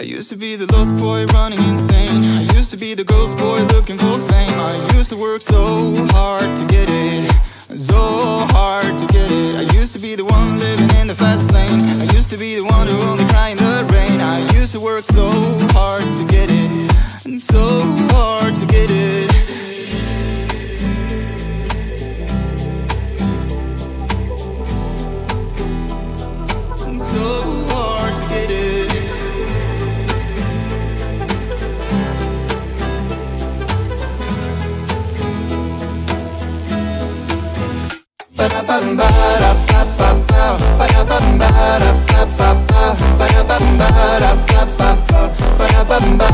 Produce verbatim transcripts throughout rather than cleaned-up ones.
I used to be the lost boy running insane. I used to be the ghost boy looking for fame. I used to work so hard to get it, so hard to get it. I used to be the one living in the fast lane. I used to be the one who only cried in the rain. I used to work so hard to get it, and so hard to get it. And so hard to get it. Ba ba ba ba ba ba ba ba ba ba ba ba ba ba ba ba ba ba ba ba ba.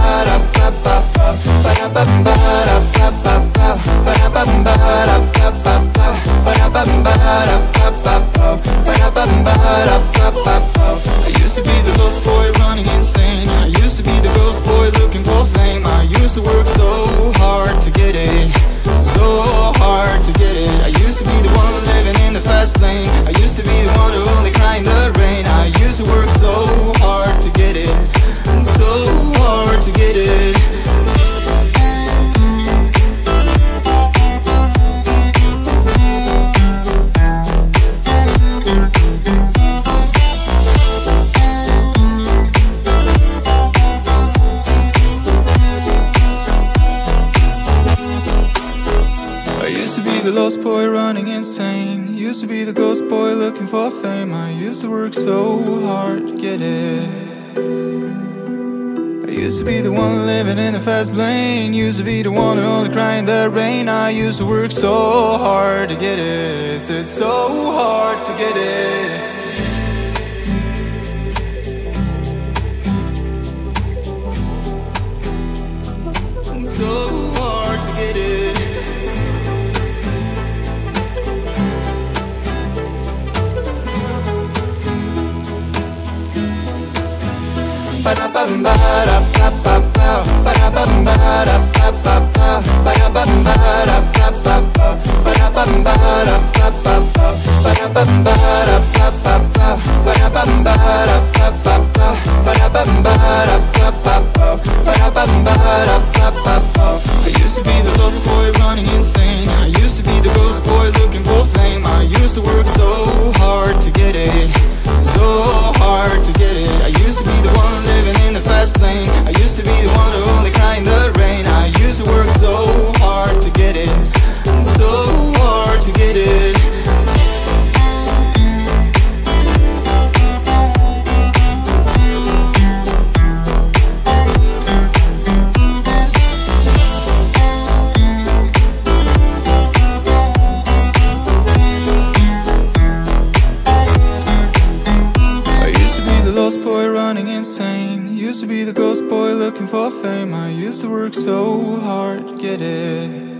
I used to be the lost boy running insane. I used to be the ghost boy looking for fame. I used to work so hard to get it, so hard to get it. I used to be the one living in the fast lane. I used to be the one who only cried in the rain. I used to work so hard to get it, so hard to get it. Lost boy running insane. Used to be the ghost boy looking for fame. I used to work so hard to get it. I used to be the one living in the fast lane. Used to be the one who only cried in the rain. I used to work so hard to get it. It's so hard to get it. So hard to get it. Ba da ba ba da ba ba ba ba da ba ba da ba ba ba ba da ba ba da ba ba ba ba da ba ba da ba ba ba ba da ba ba da ba ba ba ba da ba ba da ba ba ba ba da ba ba da ba ba ba ba da ba ba da ba ba ba. I used to be the lost boy running insane. I used to be the ghost boy looking for fame. I used to work so hard to get it, so hard to get it. I used to be the one living in the fast lane. I used to be the one who only cried in the rain. I used to work so hard to get it, so hard to get it. Used to be the ghost boy looking for fame. I used to work so hard to get it.